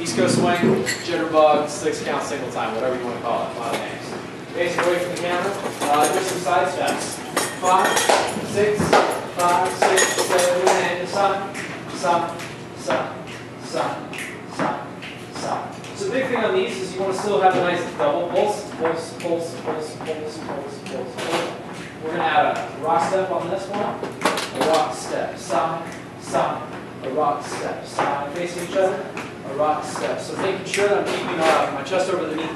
East Coast Swing, Jitterbug, Six Count, Single Time, whatever you want to call it. A lot of names. Facing away from the camera, do some side steps. 5, 6, 5, 6, 7, and sun. So the big thing on these is you want to still have a nice double pulse. We're going to add a rock step on this one, a rock step, sun, a rock step, sun, facing each other, a rock step. So making sure that I'm keeping my chest over the knee,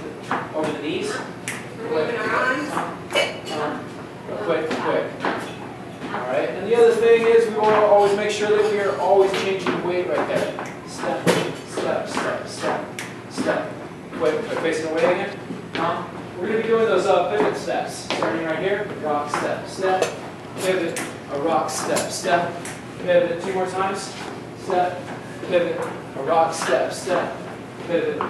over the knees. Moving around. Quick. All right. And the other thing is we want to always make sure that we are always changing the weight right there. Step. Quick. Facing away again. We're going to be doing those pivot steps. Starting right here, rock step, step, pivot, a rock step, step, pivot. 2 more times. Step, pivot, a rock step, step, pivot, a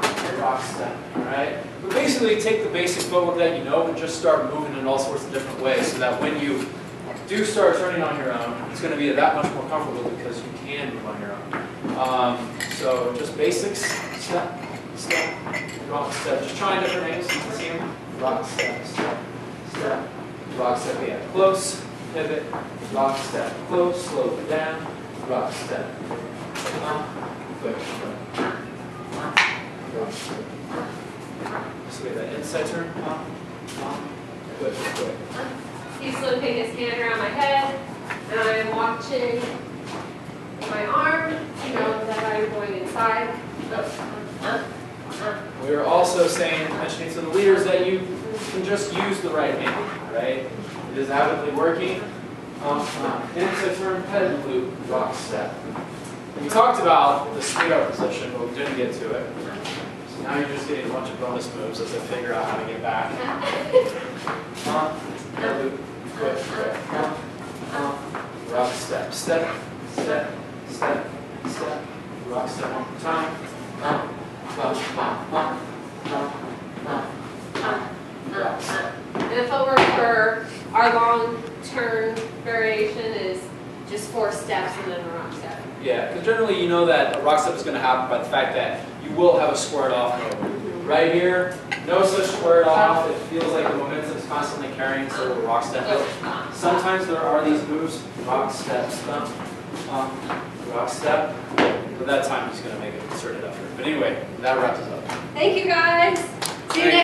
rock step. All right. But basically, take the basic footwork that you know and just start moving in all sorts of different ways, so that when you do start turning on your own, it's going to be that much more comfortable because you can move on your own. So just basics. Step, step, rock step. Just trying different things. You can see them. Rock step, step, step, rock step, yeah, close, pivot, rock step, close, slow it down, rock step, quick, rock step, so we have that inside turn, quick. He's looping his hand around my head, and I'm watching my arm to know that I'm going inside. We were also saying, mentioning to the leaders that you can just use the right hand, right? It is avidly working. Inside turn, pedal loop, rock step. We talked about the speedo position, but we didn't get to it. So now you're just getting a bunch of bonus moves as I figure out how to get back. Pedal loop, quick. Rock step, step, rock step one more time. And the footwork for our long turn variation is just 4 steps and then a rock step. Yeah, because generally you know that a rock step is going to happen by the fact that you will have a squared off move. Right here, no such squared off. It feels like the momentum is constantly carrying sort of a rock step. Sometimes there are these moves, rock steps, rock step. But that time he's going to make a concerted effort. But anyway, that wraps us up. Thank you guys. See you next time.